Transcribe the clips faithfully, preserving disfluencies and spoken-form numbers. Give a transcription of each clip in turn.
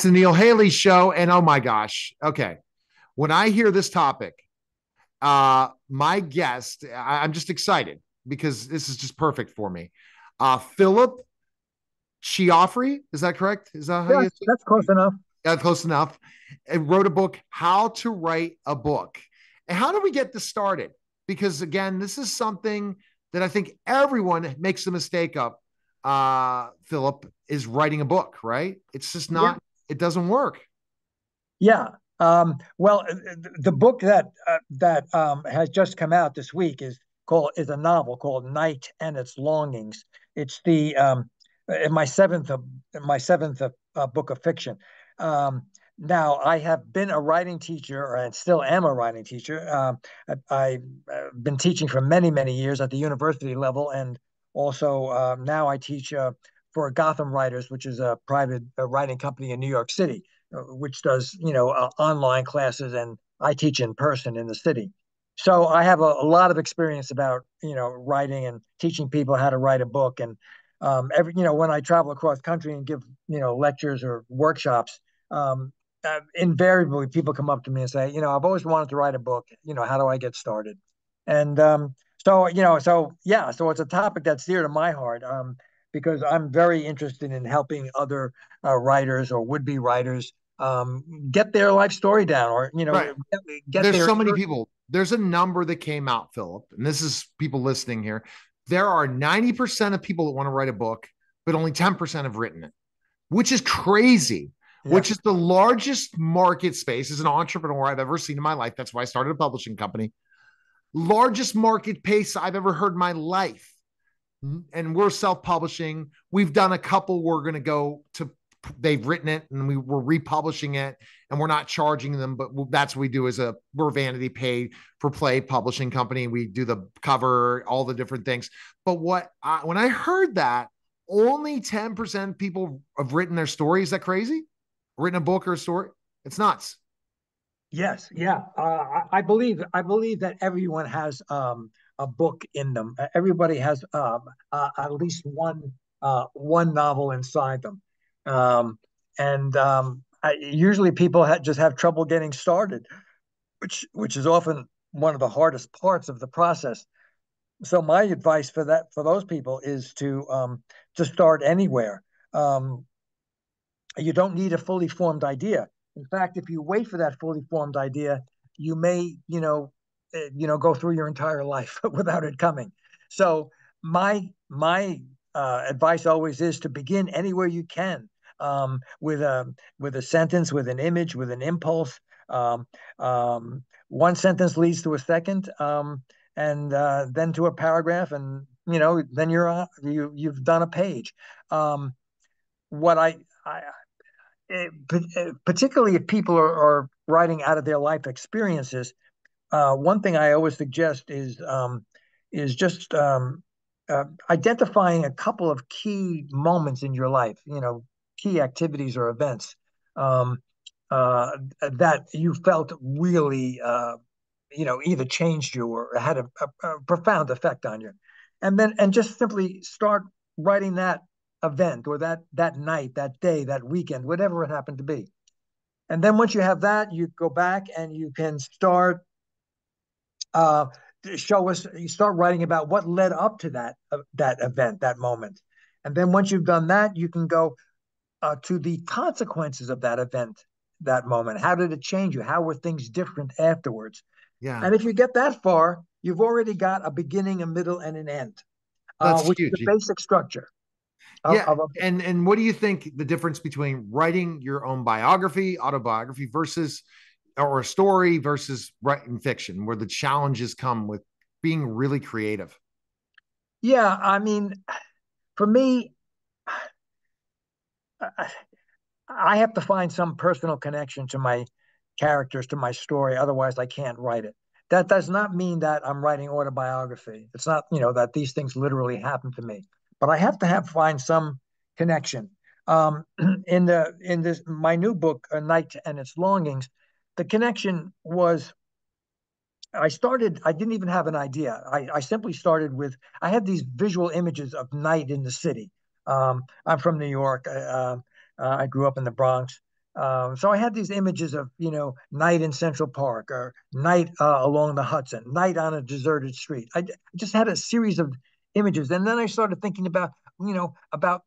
to the Neil Haley Show, and oh my gosh, okay. When I hear this topic, uh, my guest, I, I'm just excited because this is just perfect for me. Uh, Philip Cioffari, is that correct? Is that how yeah, you that's close enough. Yeah, close enough. And wrote a book, How to Write a Book. And how do we get this started? Because again, this is something that I think everyone makes a mistake of. Uh, Philip, is writing a book, right? It's just not, yeah. It doesn't work. Yeah. Um, well, the book that uh, that um, has just come out this week is called is a novel called Night and Its Longings. It's the um, my seventh of, my seventh of, uh, book of fiction. Um, now, I have been a writing teacher, and still am a writing teacher. Um, I, I've been teaching for many, many years at the university level, and also uh, now I teach uh, for Gotham Writers, which is a private uh, writing company in New York City, which does, you know, uh, online classes, and I teach in person in the city. So I have a, a lot of experience about, you know, writing and teaching people how to write a book. And, um, every, you know, when I travel across country and give, you know, lectures or workshops, um, uh, invariably people come up to me and say, you know, I've always wanted to write a book, you know, how do I get started? And um, so, you know, so yeah, so it's a topic that's dear to my heart, um, because I'm very interested in helping other uh, writers or would-be writers um, get their life story down, or, you know, right. get There's their so many people. There's a number that came out, Philip, and this is people listening here. There are ninety percent of people that want to write a book, but only ten percent have written it, which is crazy, yeah. which is the largest market space as an entrepreneur I've ever seen in my life. That's why I started a publishing company. Largest market pace I've ever heard in my life. And we're self-publishing. We've done a couple. We're going to go to, they've written it and we were republishing it, and we're not charging them, but that's what we do as a, we're vanity pay for play publishing company. We do the cover, all the different things. But what, I, when I heard that only ten percent of people have written their story, is that crazy? Written a book or a story? It's nuts. Yes. Yeah. Uh, I believe, I believe that everyone has, um, a book in them. Everybody has um, uh, at least one uh, one novel inside them, um, and um, I, usually people ha just have trouble getting started, which which is often one of the hardest parts of the process. So my advice for that for those people is to um, to start anywhere. Um, you don't need a fully formed idea. In fact, if you wait for that fully formed idea, you may you know. you know, go through your entire life without it coming. So my my uh, advice always is to begin anywhere you can, um, with a with a sentence, with an image, with an impulse. Um, um, one sentence leads to a second, um, and uh, then to a paragraph, and you know, then you're uh, you you've done a page. Um, what I, I it, particularly if people are, are writing out of their life experiences. Uh, one thing I always suggest is um, is just um, uh, identifying a couple of key moments in your life, you know, key activities or events um, uh, that you felt really, uh, you know, either changed you or had a, a, a profound effect on you, and then and just simply start writing that event or that that night, that day, that weekend, whatever it happened to be, and then once you have that, you go back and you can start. Uh, show us, you start writing about what led up to that, uh, that event, that moment. And then once you've done that, you can go uh, to the consequences of that event, that moment. How did it change you? How were things different afterwards? Yeah. And if you get that far, you've already got a beginning, a middle, and an end, uh, which huge. is the basic structure. Of, yeah. Of a and, and what do you think the difference between writing your own biography, autobiography versus or a story versus writing fiction, where the challenges come with being really creative? Yeah, I mean, for me, I have to find some personal connection to my characters, to my story. Otherwise, I can't write it. That does not mean that I'm writing autobiography. It's not, you know, that these things literally happen to me. But I have to have find some connection. Um, in the in this my new book, A Night and Its Longings. The connection was, I started, I didn't even have an idea. I, I simply started with, I had these visual images of night in the city. Um, I'm from New York. Uh, uh, I grew up in the Bronx. Uh, so I had these images of, you know, night in Central Park, or night uh, along the Hudson, night on a deserted street. I just had a series of images. And then I started thinking about, you know, about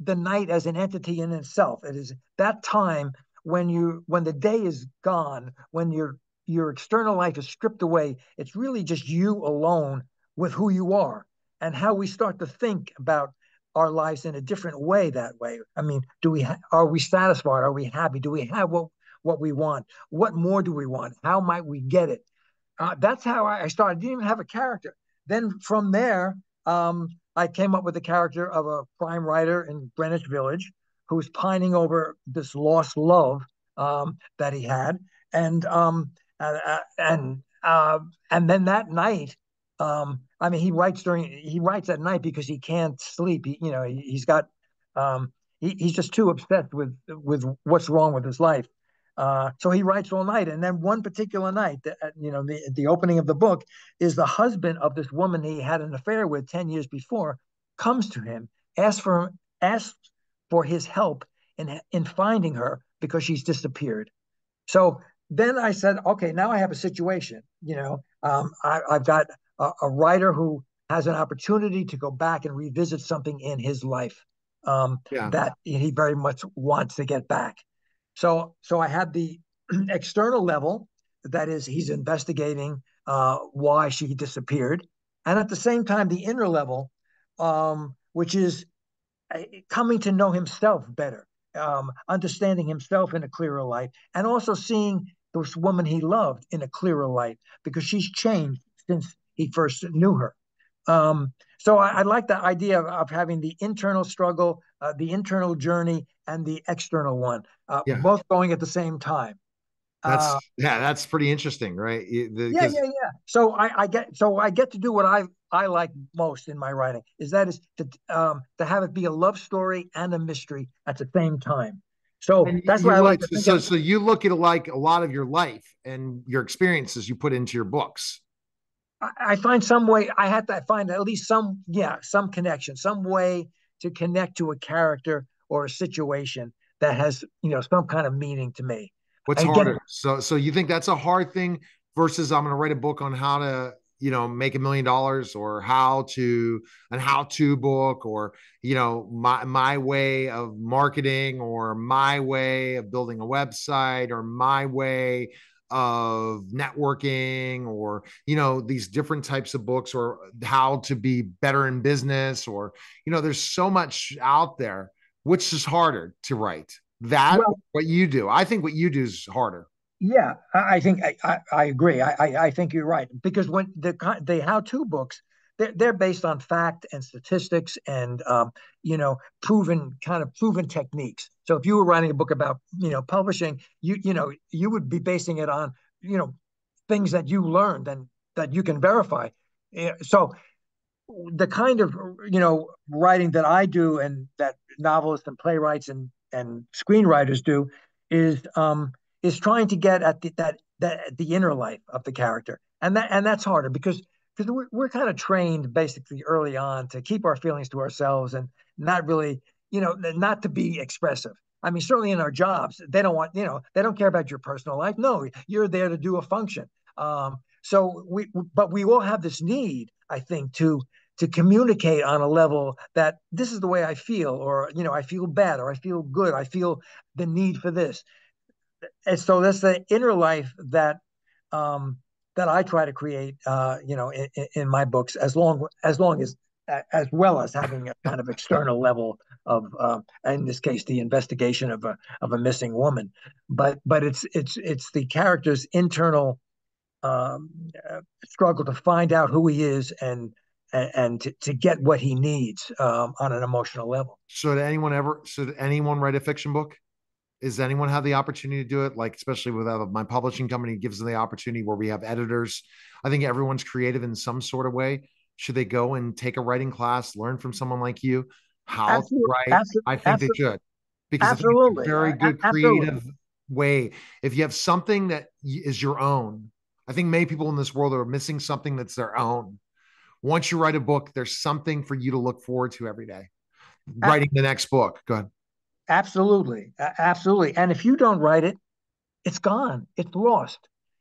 the night as an entity in itself. It is that time when you, when the day is gone, when your, your external life is stripped away, it's really just you alone with who you are, and how we start to think about our lives in a different way that way. I mean, do we, ha- are we satisfied? Are we happy? Do we have what, what we want? What more do we want? How might we get it? Uh, that's how I started. I didn't even have a character. Then from there, um, I came up with the character of a crime writer in Greenwich Village who's pining over this lost love um, that he had. And, um, uh, and, uh, and then that night, um, I mean, he writes during, he writes at night because he can't sleep. He, you know, he, he's got, um, he, he's just too obsessed with, with what's wrong with his life. Uh, so he writes all night. And then one particular night, the, you know, the, the opening of the book is the husband of this woman he had an affair with ten years before comes to him, asks for, asks for his help in, in finding her because she's disappeared. So then I said, okay, now I have a situation, you know, um, I, I've got a, a writer who has an opportunity to go back and revisit something in his life um, yeah. that he very much wants to get back. So, so I had the external level, that is, he's investigating uh, why she disappeared. And at the same time, the inner level, um, which is uh, coming to know himself better, um, understanding himself in a clearer light, and also seeing this woman he loved in a clearer light, because she's changed since he first knew her. Um, so I, I like the idea of, of having the internal struggle, uh, the internal journey, and the external one, uh, yeah. both going at the same time. That's uh, yeah, that's pretty interesting, right? The, yeah, yeah, yeah. So I, I get, so I get to do what I I like most in my writing, is that is to um, to have it be a love story and a mystery at the same time. So that's why I like. like to so, so you look at like a lot of your life and your experiences you put into your books. I find some way, I had to find at least some, yeah, some connection, some way to connect to a character or a situation that has, you know, some kind of meaning to me. What's Again, harder? So so you think that's a hard thing versus I'm going to write a book on how to, you know, make a million dollars, or how to, an how-to book, or, you know, my, my way of marketing, or my way of building a website, or my way of networking, or, you know, these different types of books, or how to be better in business, or, you know, there's so much out there. Which is harder to write? That, well, what you do? I think what you do is harder. Yeah, I think I, I, I agree. I, I I think you're right, because when the the how-to books, they're, they're based on fact and statistics and um, you know, proven kind of proven techniques. So if you were writing a book about, you know, publishing, you you know you would be basing it on, you know, things that you learned and that you can verify. So the kind of, you know, writing that I do, and that novelists and playwrights and and screenwriters do, is um is trying to get at the, that that the inner life of the character, and that and that's harder because. Because we're, we're kind of trained basically early on to keep our feelings to ourselves and not really, you know, not to be expressive. I mean, certainly in our jobs, they don't want, you know, they don't care about your personal life. No, you're there to do a function. Um, so we, but we all have this need, I think, to to communicate on a level that this is the way I feel, or, you know, I feel bad, or I feel good. I feel the need for this. And so that's the inner life that, um, that I try to create, uh, you know, in, in my books, as long as long as as well as having a kind of external level of, uh, in this case, the investigation of a of a missing woman. But but it's it's it's the character's internal um, struggle to find out who he is and and, and to, to get what he needs um, on an emotional level. Should anyone ever? Should anyone write a fiction book? Is anyone have the opportunity to do it? Like, especially with uh, my publishing company gives them the opportunity where we have editors. I think everyone's creative in some sort of way. Should they go and take a writing class, learn from someone like you, how absolutely. to write? Absolutely. I think absolutely. they should, because absolutely. it's a very good creative absolutely. way. If you have something that is your own, I think many people in this world are missing something that's their own. Once you write a book, there's something for you to look forward to every day. Absolutely. Writing the next book. Go ahead. Absolutely. Absolutely. And if you don't write it, it's gone. It's lost.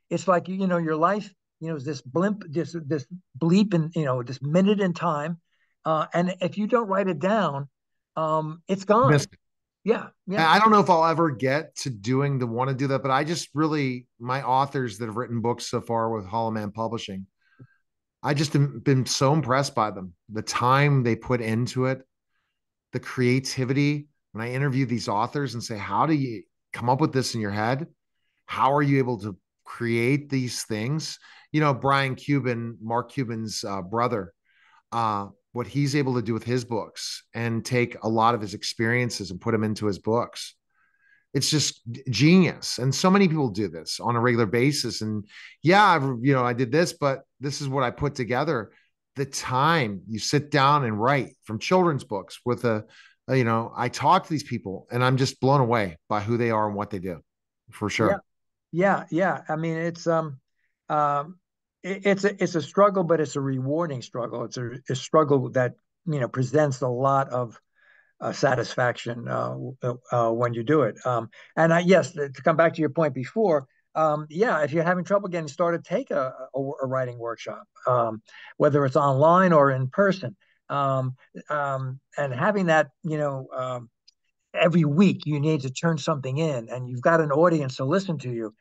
It's like, you know, your life, you know, is this blimp, this, this bleep in, you know, this minute in time. Uh, and if you don't write it down, um, it's gone. Missed it. Yeah, yeah. I don't know if I'll ever get to doing the want to do that, but I just really, my authors that have written books so far with Hollow Man Publishing, I just have been so impressed by them. The time they put into it, the creativity. When I interview these authors and say, how do you come up with this in your head? How are you able to create these things? You know, Brian Cuban, Mark Cuban's uh, brother, uh, what he's able to do with his books and take a lot of his experiences and put them into his books. It's just genius. And so many people do this on a regular basis. And yeah, I've, you know, I did this, but this is what I put together. The time you sit down and write from children's books with a, a you know, I talk to these people and I'm just blown away by who they are and what they do, for sure. Yeah. Yeah. yeah. I mean, it's, um, um, It's a, it's a struggle, but it's a rewarding struggle. It's a, a struggle that, you know, presents a lot of uh, satisfaction uh, uh, when you do it. Um, and I, yes, to come back to your point before, um, yeah, if you're having trouble getting started, take a, a, a writing workshop, um, whether it's online or in person. Um, um, and having that, you know, um, every week you need to turn something in and you've got an audience to listen to you.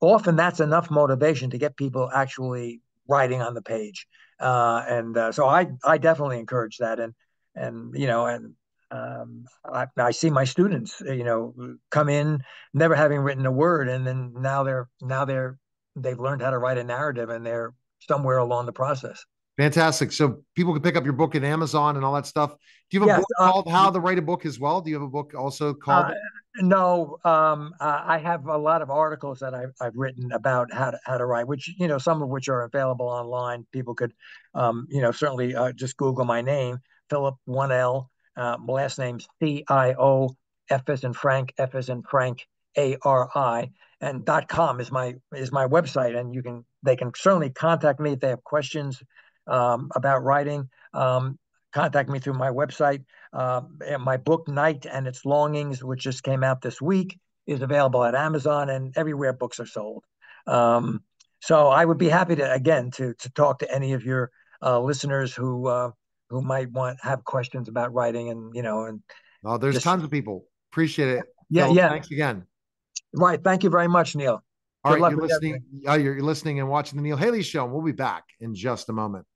Often that's enough motivation to get people actually writing on the page. Uh, and uh, so I, I definitely encourage that. And, and, you know, and um, I, I see my students, you know, come in never having written a word. And then now they're, now they're, they've learned how to write a narrative and they're somewhere along the process. Fantastic. So people can pick up your book at Amazon and all that stuff. Do you have a yes, book uh, called How to Write a Book as well? Do you have a book also called? Uh, no, um, uh, I have a lot of articles that I've, I've written about how to, how to write, which, you know, some of which are available online. People could, um, you know, certainly uh, just Google my name, Philip one L, uh, last name C I O, F as in Frank, F as in Frank, A R I, and dot com is my, is my website. And you can, they can certainly contact me if they have questions um, about writing. Um, Contact me through my website. Uh, and my book, Night and Its Longings, which just came out this week, is available at Amazon and everywhere books are sold. Um, so I would be happy to, again, to to talk to any of your uh, listeners who uh, who might want have questions about writing and, you know, and. Oh, there's just tons of people. Appreciate it. Yeah, so, yeah. Thanks again. Right. Thank you very much, Neil. All Good right, you're listening. Uh, you're listening and watching the Neil Haley Show. And we'll be back in just a moment.